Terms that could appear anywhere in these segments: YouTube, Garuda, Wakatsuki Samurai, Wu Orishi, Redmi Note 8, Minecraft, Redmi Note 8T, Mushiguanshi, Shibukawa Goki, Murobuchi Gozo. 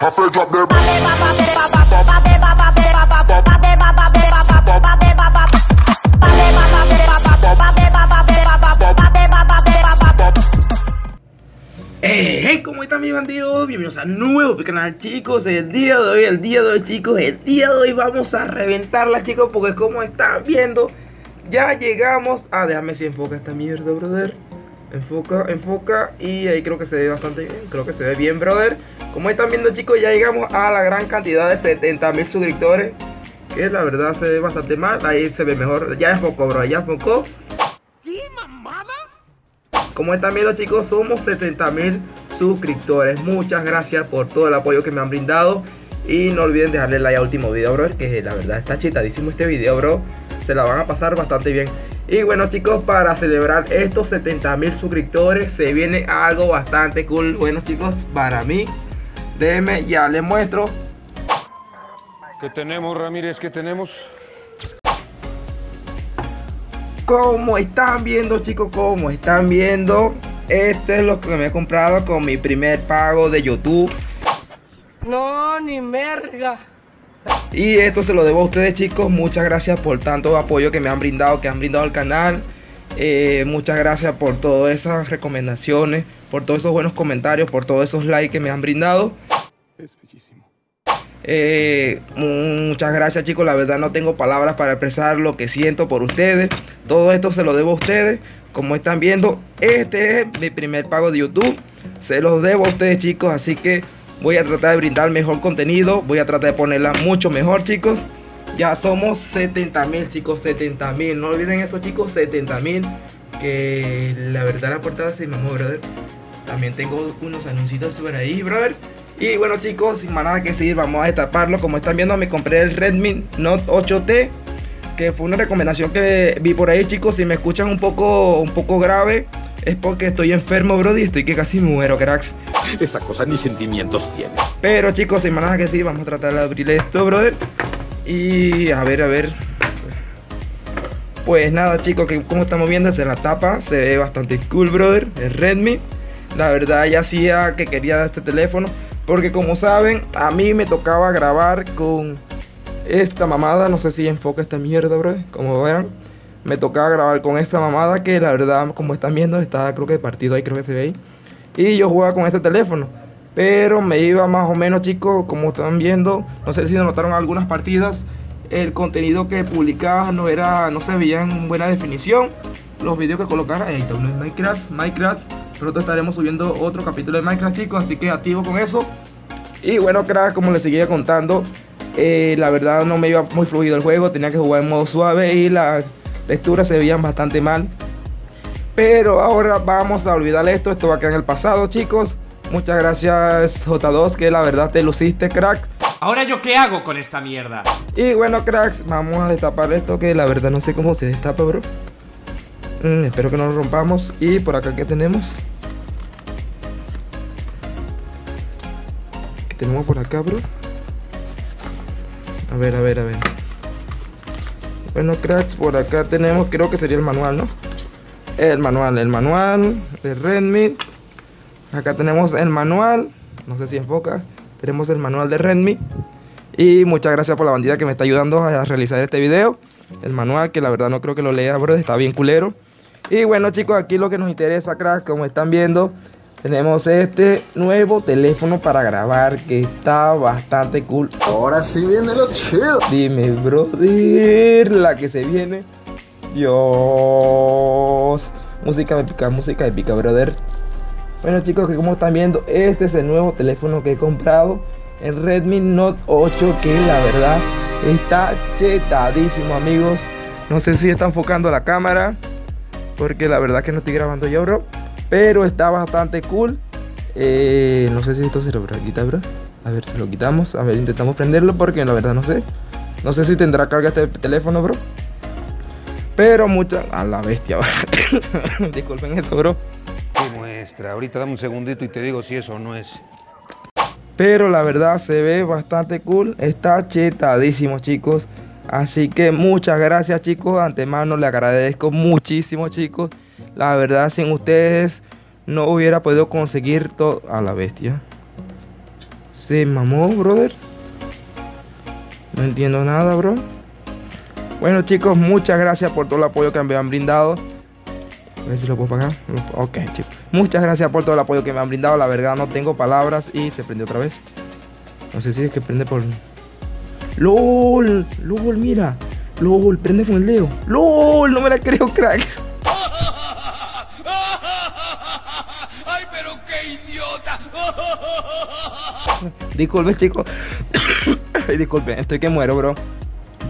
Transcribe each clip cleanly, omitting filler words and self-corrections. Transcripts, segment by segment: Hey, ¿cómo están mis bandidos? Bienvenidos a nuevo canal, chicos. El día de hoy vamos a reventarla, chicos, porque como están viendo, ya llegamos a... Déjame si enfoca esta mierda, brother. Enfoca. Y ahí creo que se ve bastante bien. Creo que se ve bien, brother. Como están viendo, chicos, ya llegamos a la gran cantidad de 70.000 suscriptores, que la verdad se ve bastante mal. Ahí se ve mejor. Ya enfocó, bro. Ya enfocó. ¿Qué mamada? Como están viendo, chicos, somos 70.000 suscriptores. Muchas gracias por todo el apoyo que me han brindado. Y no olviden dejarle like al último video, bro, que la verdad está chitadísimo este video, bro. Se la van a pasar bastante bien. Y bueno, chicos, para celebrar estos 70.000 suscriptores se viene algo bastante cool. Bueno, chicos, para mí, déjenme, ya les muestro. ¿Qué tenemos, Ramírez? ¿Qué tenemos? Como están viendo, chicos, como están viendo, este es lo que me he comprado con mi primer pago de YouTube. No, ni merga. Y esto se lo debo a ustedes, chicos. Muchas gracias por tanto apoyo que me han brindado, que han brindado al canal. Muchas gracias por todas esas recomendaciones, por todos esos buenos comentarios, por todos esos likes que me han brindado. Es bellísimo. Muchas gracias, chicos. La verdad no tengo palabras para expresar lo que siento por ustedes. Todo esto se lo debo a ustedes. Como están viendo, este es mi primer pago de YouTube. Se los debo a ustedes, chicos. Así que voy a tratar de brindar mejor contenido. Voy a tratar de ponerla mucho mejor, chicos. Ya somos 70.000, chicos. 70.000. No olviden eso, chicos. 70.000. Que la verdad la portada se me amó, brother. También tengo unos anuncios por ahí, brother. Y bueno, chicos, sin más nada que decir, vamos a destaparlo. Como están viendo, me compré el Redmi Note 8T. Que fue una recomendación que vi por ahí, chicos. Si me escuchan un poco grave, es porque estoy enfermo, brody, y estoy que casi muero, cracks. Esa cosa ni sentimientos tiene. Pero, chicos, sin más nada que sí, vamos a tratar de abrir esto, brother. Y a ver. Pues nada, chicos, que como estamos viendo, se la tapa. Se ve bastante cool, brother. El Redmi. La verdad, ya hacía que quería dar este teléfono. Porque como saben, a mí me tocaba grabar con esta mamada. No sé si enfoca esta mierda, brother. Como vean. Me tocaba grabar con esta mamada que la verdad, como están viendo, está creo que partido ahí, creo que se ve ahí. Y yo jugaba con este teléfono, pero me iba más o menos, chicos, como están viendo. No sé si notaron algunas partidas. El contenido que publicaba no era, no se veía en buena definición. Los videos que colocaba, ahí está uno de Minecraft. Pronto estaremos subiendo otro capítulo de Minecraft, chicos, así que activo con eso. Y bueno, crack, como les seguía contando, la verdad no me iba muy fluido el juego. Tenía que jugar en modo suave y la textura se veían bastante mal. Pero ahora vamos a olvidar esto. Esto va a quedar en el pasado, chicos. Muchas gracias, J2, que la verdad te luciste, crack. Ahora yo qué hago con esta mierda. Y bueno, cracks, vamos a destapar esto, que la verdad no sé cómo se destapa, bro. Espero que no lo rompamos. Y por acá, ¿qué tenemos? ¿Qué tenemos por acá, bro? A ver. Bueno, cracks, por acá tenemos, creo que sería el manual, ¿no? El manual de Redmi. Acá tenemos el manual, no sé si enfoca. Tenemos el manual de Redmi. Y muchas gracias por la bandida que me está ayudando a realizar este video. El manual, que la verdad no creo que lo lea, bro, está bien culero. Y bueno, chicos, aquí lo que nos interesa, cracks, como están viendo, tenemos este nuevo teléfono para grabar, que está bastante cool. Ahora sí viene lo chido. Dime, brother, la que se viene. Dios. Música épica, brother. Bueno, chicos, que como están viendo, este es el nuevo teléfono que he comprado. El Redmi Note 8, que la verdad está chetadísimo, amigos. No sé si está enfocando la cámara, porque la verdad que no estoy grabando yo, bro. Pero está bastante cool. No sé si esto se lo quita, bro. A ver, se lo quitamos. A ver, intentamos prenderlo porque la verdad no sé. No sé si tendrá carga este teléfono, bro. Pero mucha... A la bestia, bro. Disculpen eso, bro. Qué muestra. Ahorita dame un segundito y te digo si eso no es. Pero la verdad se ve bastante cool. Está chetadísimo, chicos. Así que muchas gracias, chicos. De antemano le agradezco muchísimo, chicos. La verdad, sin ustedes no hubiera podido conseguir todo. A la bestia. Se mamó, brother. No entiendo nada, bro. Bueno, chicos, muchas gracias por todo el apoyo que me han brindado. A ver si lo puedo pagar. Ok, chicos. Muchas gracias por todo el apoyo que me han brindado. La verdad, no tengo palabras. Y se prendió otra vez. No sé si es que prende por... ¡Lol! ¡Lol, mira! ¡Lol! Prende con el dedo. ¡Lol! No me la creo, crack. ¡Ay, pero qué idiota! Disculpen, chicos. Disculpen, estoy que muero, bro.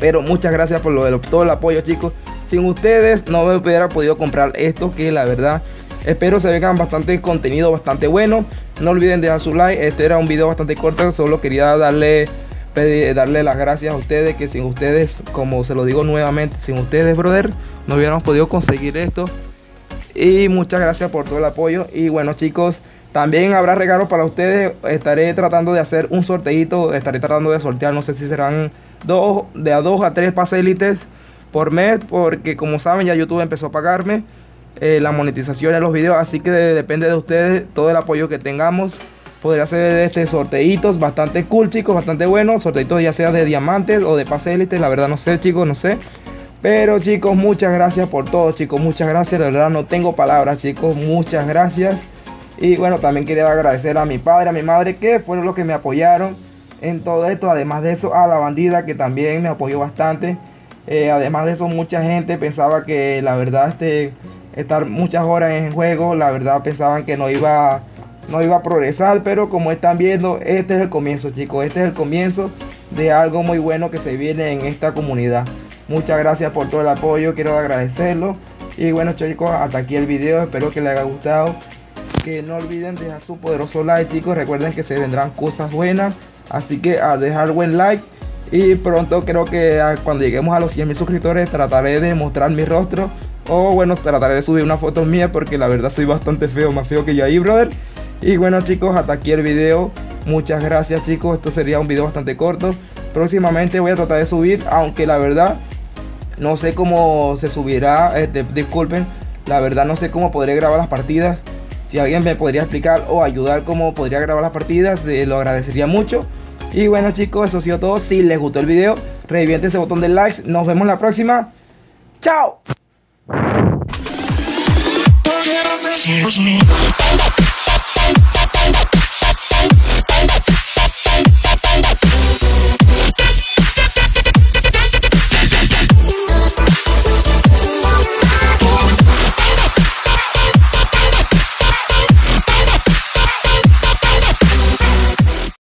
Pero muchas gracias por todo el apoyo, chicos. Sin ustedes no me hubiera podido comprar esto, que la verdad espero se vean bastante contenido, bastante bueno. No olviden dejar su like. Este era un video bastante corto, solo quería darle las gracias a ustedes, que sin ustedes, como se lo digo nuevamente, sin ustedes, brother, no hubiéramos podido conseguir esto. Y muchas gracias por todo el apoyo. Y bueno, chicos, también habrá regalos para ustedes. Estaré tratando de hacer un sorteito, estaré tratando de sortear, no sé si serán de a 2 a 3 paselites por mes, porque como saben ya YouTube empezó a pagarme la monetización de los videos, así que depende de ustedes. Todo el apoyo que tengamos podría hacer este sorteitos bastante cool, chicos, bastante buenos, sorteitos ya sea de diamantes o de pasélites, la verdad no sé, chicos, no sé. Pero chicos, muchas gracias por todo, chicos, muchas gracias, la verdad no tengo palabras, chicos, muchas gracias. Y bueno, también quería agradecer a mi padre, a mi madre, que fueron los que me apoyaron en todo esto. Además de eso, a la bandida, que también me apoyó bastante. Además de eso, mucha gente pensaba que la verdad estar muchas horas en juego, la verdad pensaban que no iba a progresar, pero como están viendo, este es el comienzo, chicos, este es el comienzo de algo muy bueno que se viene en esta comunidad. Muchas gracias por todo el apoyo, quiero agradecerlo. Y bueno, chicos, hasta aquí el video, espero que les haya gustado, que no olviden dejar su poderoso like, chicos, recuerden que se vendrán cosas buenas, así que a dejar buen like. Y pronto creo que cuando lleguemos a los 100.000 suscriptores trataré de mostrar mi rostro. O bueno, trataré de subir unas fotos mías, porque la verdad soy bastante feo, más feo que yo ahí, brother. Y bueno, chicos, hasta aquí el video. Muchas gracias, chicos, esto sería un video bastante corto. Próximamente voy a tratar de subir, aunque la verdad no sé cómo se subirá, disculpen. La verdad no sé cómo podré grabar las partidas. Si alguien me podría explicar o ayudar cómo podría grabar las partidas, lo agradecería mucho. Y bueno, chicos, eso ha sido todo. Si les gustó el video, revienten ese botón de likes. Nos vemos en la próxima. ¡Chao!